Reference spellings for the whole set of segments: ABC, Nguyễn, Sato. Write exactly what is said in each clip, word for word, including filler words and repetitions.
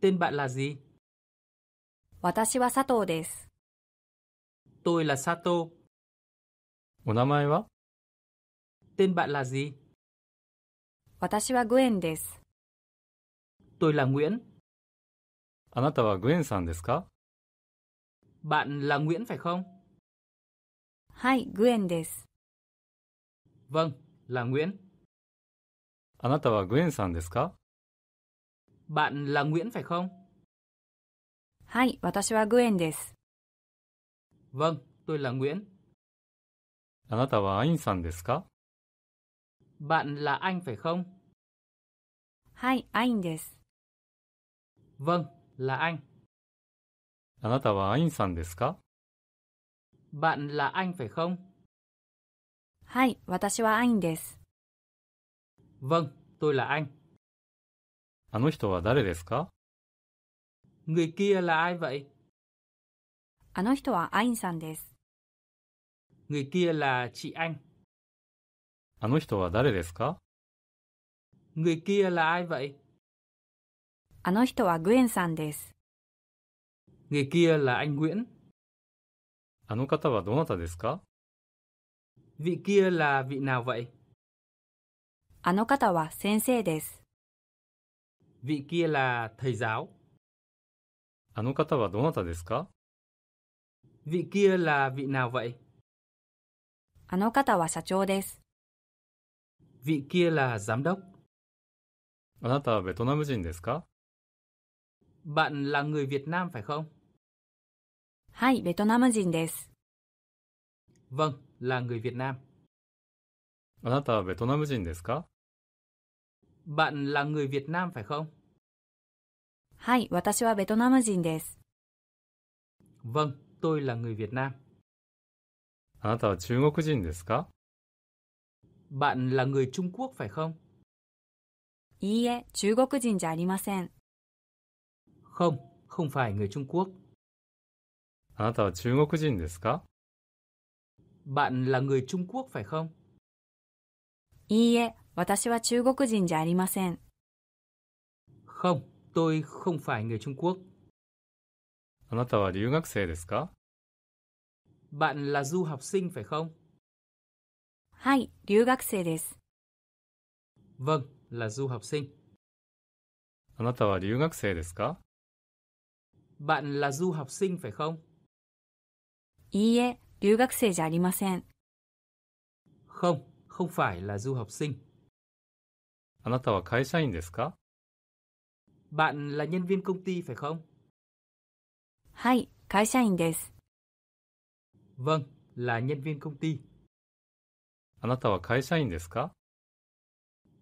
Tên bạn là gì? Watashi wa Sato desu. Tôi là Sato. Tên bạn là gì? Watashi wa Gwen desu. Tôi là Nguyễn. Anata wa Gwen-san desu ka? Bạn là Nguyễn phải không? Hai, Gwen desu. Vâng, là Nguyễn. Anata wa Gwen-san desu ka? Bạn là Nguyễn phải không? Hai, watashi wa Gwen desu. Vâng, tôi là Nguyễn. Anata wa Ain-san desu ka? Bạn là anh phải không? Hai, Ain desu. Vâng, là anh. Anata wa Ain-san desu ka? Bạn là anh phải không? Hai, watashi wa Ain desu. Vâng, tôi là anh. Ano hito wa dare desu ka? Người kia là ai vậy? Ano hito wa Ain-san desu. Người kia là chị anh. Ano hito wa dare desu ka? Người kia là ai vậy? Ano hito wa Gwen-san desu. Người kia là anh Nguyễn. Ano kata wa donata desu ka? Vị kia là vị nào vậy? Ano kata wa sensei desu. Vị kia là thầy giáo. Ano kata wa donata desu ka? Vị kia là vị nào vậy? Ano kata wa sachou desu. Vị kia là giám đốc. Anata wa Vietnamjin desu ka? Bạn là người Việt Nam phải không? Hai, Vietnamjin desu. Vâng, là người Việt Nam. Anata wa Vietnamjin desu ka? Bạn là người Việt Nam phải không? Hai, watashi wa Vietnamjin desu. Vâng, tôi là người Việt Nam. Anata wa Chugokujin desu ka? Bạn là người Trung Quốc phải không? Iie, Chugokujin ja arimasen. Không, không phải người Trung Quốc. Anata wa Chugokujin desu ka? Bạn là người Trung Quốc phải không? Iie, watashi wa Chugokujin ja arimasen. Không, tôi không phải người Trung Quốc. Anata wa ryugakusei desu ka? Bạn là du học sinh phải không? Hai, ryugakusei desu. Vâng, là du học sinh. Anata wa ryugakusei desu ka? Bạn là du học sinh phải không? Iie, ryugakusei ja arimasen. Không, không phải là du học sinh. Anata wa kaishain desu ka? Bạn là nhân viên công ty phải không? Hai, kaishain desu. Vâng, là nhân viên công ty. Anata wa kaishain desu ka?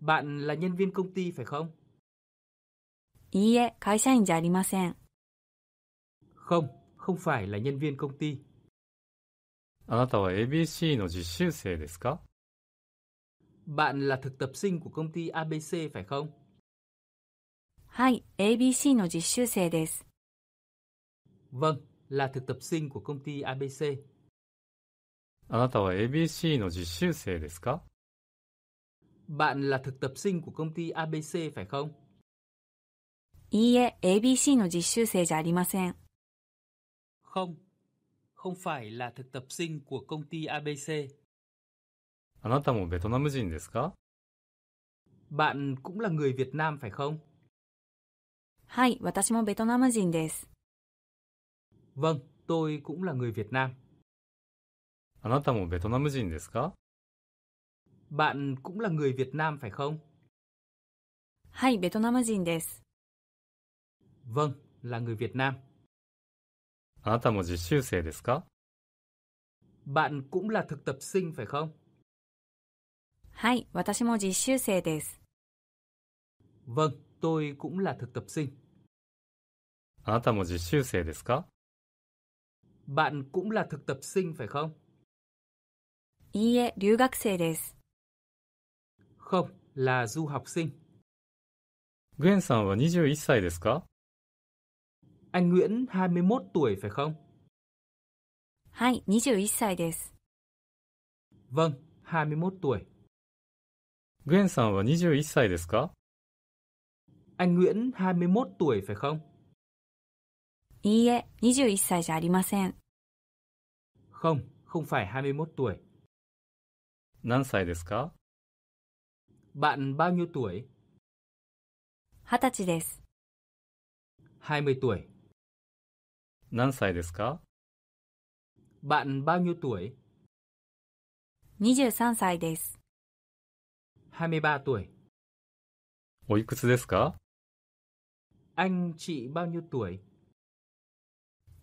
Bạn là nhân viên công ty phải không? Iie, kaishain ja arimasen. Không, không phải là nhân viên công ty. Anata wa A B C no jisshūsei desu ka? Bạn là thực tập sinh của công ty A B C phải không? Hai, A B C no jisshūsei desu. Vâng, là thực tập sinh của công ty A B C. Anata wa A B C no jisshūsei desu ka? Bạn là thực tập sinh của công ty A B C phải không? Iie, A B C no jisshūsei ja arimasen. Không, không phải là thực tập sinh của công ty A B C. Anata mo Vietnamjin desu ka? Bạn cũng là người Việt Nam phải không? Hai, watashi mo Vietnamjin desu. Vâng, tôi cũng là người Việt Nam. Anata mo Vietnamjin desu ka? Bạn cũng là người Việt Nam phải không? Hai, Vietnamjin desu. Vâng, là người Việt Nam. Anata mo jisshūsei desu ka? Bạn cũng là thực tập sinh phải không? Hai, watashi mo jisshūsei desu. Vâng, tôi cũng là thực tập sinh. Anata mo jisshūsei desu ka? Bạn cũng là thực tập sinh phải không? Iie, ryugakusei desu. Không, là du học sinh. Gwen-san wa nijū-i ssai desu ka? Anh Nguyễn hai mươi mốt tuổi phải không? Hai, nijū-i ssai desu. Vâng, hai mươi mốt tuổi. Gwen-san wa nijū-i ssai desu ka? Anh Nguyễn hai mươi mốt tuổi phải không? Iie, hai mươi mốt sai ja arimasen. Không, không phải hai mươi mốt tuổi. Nan sai desu ka? Bạn bao nhiêu tuổi? hai mươi desu. hai mươi tuổi. Nan sai desu ka? Bạn bao nhiêu tuổi? hai mươi ba sai desu. hai mươi ba tuổi. O ikutsu desu ka? Anh chị bao nhiêu tuổi?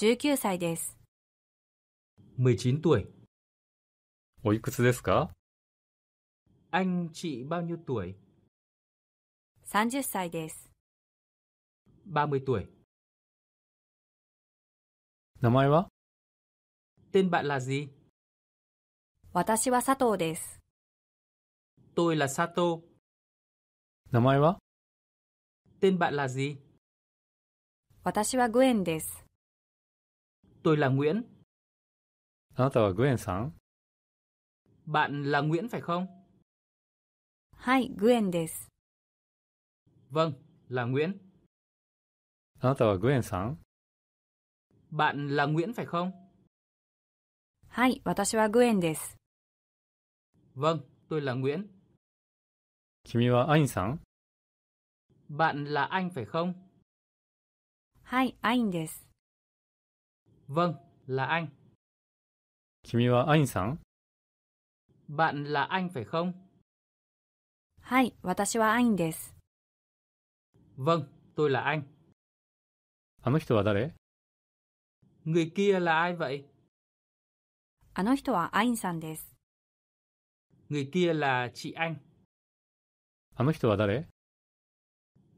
mười chín sai desu. mười chín tuổi. O ikutsu desu ka? Anh chị bao nhiêu tuổi? ba mươi sai desu. ba mươi tuổi. Namae wa? Tên bạn là gì? Watashi wa Sato desu. Tôi là Sato. Namae wa? Tên bạn là gì? Watashi wa Guen desu. Tôi là Nguyễn. Anata wa Guen-san? Bạn là Nguyễn phải không? Hai, Guen desu. Vâng, là Nguyễn. Anata wa Guen-san? Bạn là Nguyễn phải không? Hai, watashi wa Guen desu. Vâng, tôi là Nguyễn. Kimi wa Ain-san? Bạn là Anh phải không? Hai, Ain desu. Vâng, là anh. Kimi wa Ain-san? Bạn là Anh phải không? Hai, watashi wa Ain desu. Vâng, tôi là Anh. Ano hito wa dare? Người kia là ai vậy? Ano hito wa Ain-san desu. Người kia là chị Anh. Ano hito wa dare?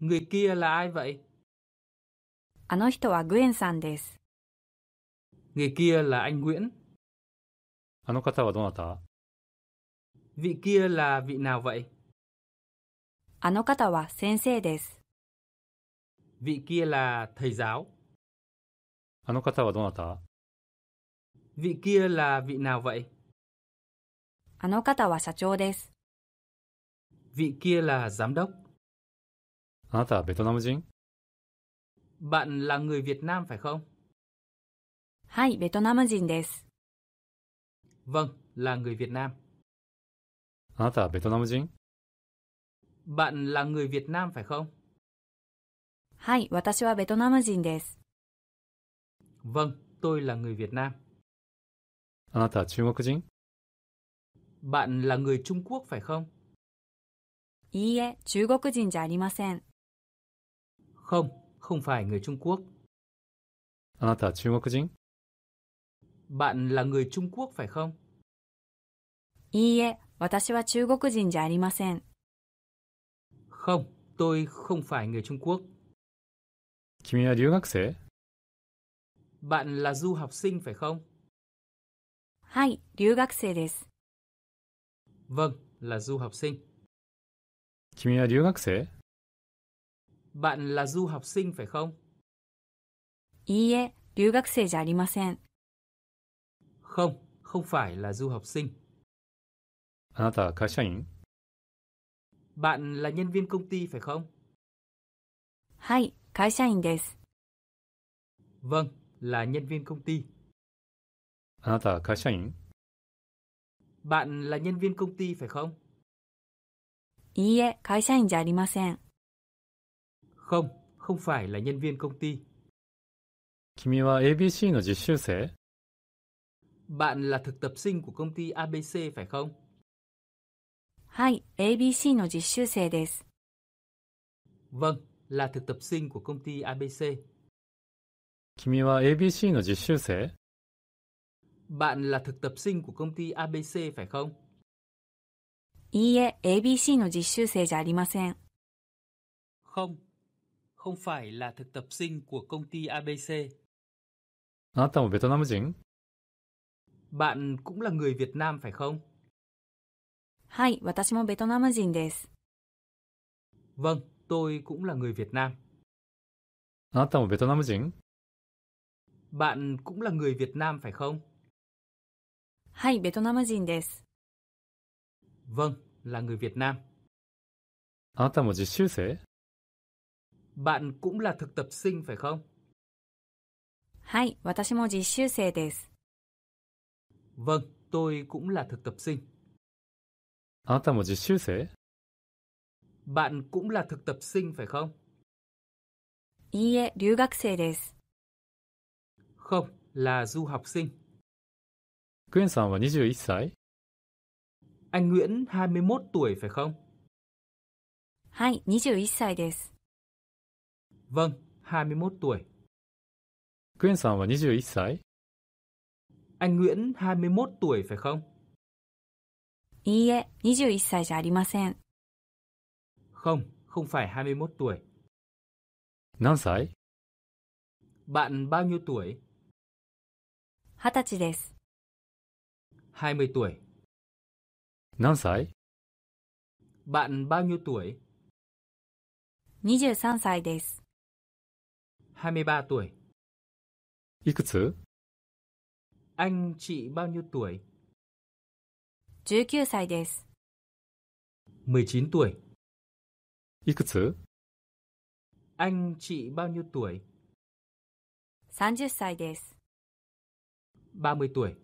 Người kia là ai vậy? Ano hito wa Guen-san desu. Người kia là anh Nguyễn. Ano kata wa donata? Vị kia là vị nào vậy? Ano kata wa sensei desu. Vị kia là thầy giáo. Ano kata wa donata? Vị kia là vị nào vậy? Ano kata wa shachou desu. Vị kia là giám đốc. Anata wa Vietnam-jin? Bạn là người Việt Nam phải không? Hai, Vietnam-jin desu. Vâng, là người Việt Nam. Anata wa Vietnam-jin? Bạn là người Việt Nam phải không? Hai, watashi wa Vietnam-jin desu. Vâng, tôi là người Việt Nam. Anata wa Trung-Quốc-jin? Bạn là người Trung Quốc phải không? Iie, Trung-Quốc-jin ja arimasen. Không, không phải người Trung Quốc. Anata wa Trung-Quốc-jin? Bạn là người Trung Quốc phải không? Iie, watashi wa Trung-Quốc-jin ja arimasen. Không, tôi không phải người Trung Quốc. Kimi wa ryugakusei? Bạn là du học sinh phải không? Hai, ryugakusei desu. Vâng, là du học sinh. Kimi wa ryugakusei? Bạn là du học sinh phải không? Iie, ryugakusei ja arimasen. Không, không phải là du học sinh. Anata wa kaishain? Bạn là nhân viên công ty phải không? Hai, kaishain desu. Vâng, là nhân viên công ty. Anata wa kaishain? Bạn là nhân viên công ty phải không? Iie, kaishain ja arimasen. Không, không phải là nhân viên công ty. Kimi wa A B C no jishusei? Bạn là thực tập sinh của công ty A B C phải không? Hai, A B C no jishusei desu. Vâng, là thực tập sinh của công ty A B C. Kimi wa A B C no jishusei? Bạn là thực tập sinh của công ty A B C phải không? Iie, A B C no jishusei ja arimasen. Không, không phải là thực tập sinh của công ty A B C. Anata mo Vietnam-jin? Bạn cũng là người Việt Nam phải không? Hai, watashi mo Vietnam-jin desu. Vâng, tôi cũng là người Việt Nam. Anata mo Vietnam-jin? Bạn cũng là người Việt Nam phải không? Hai, Vietnam-jin desu. Vâng, là người Việt Nam. Anata mo jishusei? Bạn cũng là thực tập sinh phải không? Hai, watashi mo jisshūsei desu. Vâng, tôi cũng là thực tập sinh. Anata mo jisshūsei? Bạn cũng là thực tập sinh phải không? Iie, ryūgakusei desu. Không, là du học sinh. Guen-san wa nijū-i ssai? Anh Nguyễn hai mươi mốt tuổi phải không? Hai, nijū-i ssai desu. Vâng, hai mươi mốt tuổi. Guen-san wa nijū-i ssai? Anh Nguyễn hai mươi mốt tuổi phải không? Iie, nijū-i ssai ja arimasen. Không, không phải hai mươi mốt tuổi. Nan sai? Bạn bao nhiêu tuổi? Hatachi desu. hai mươi tuổi. Nan sai? Bạn bao nhiêu tuổi? Nijū-san sai desu. hai mươi ba tuổi. Ikutsu? Anh chị bao nhiêu tuổi? jūkyū sai desu. mười chín tuổi. Ikutsu? Anh chị bao nhiêu tuổi? sa mươi sai desu. ba mươi tuổi.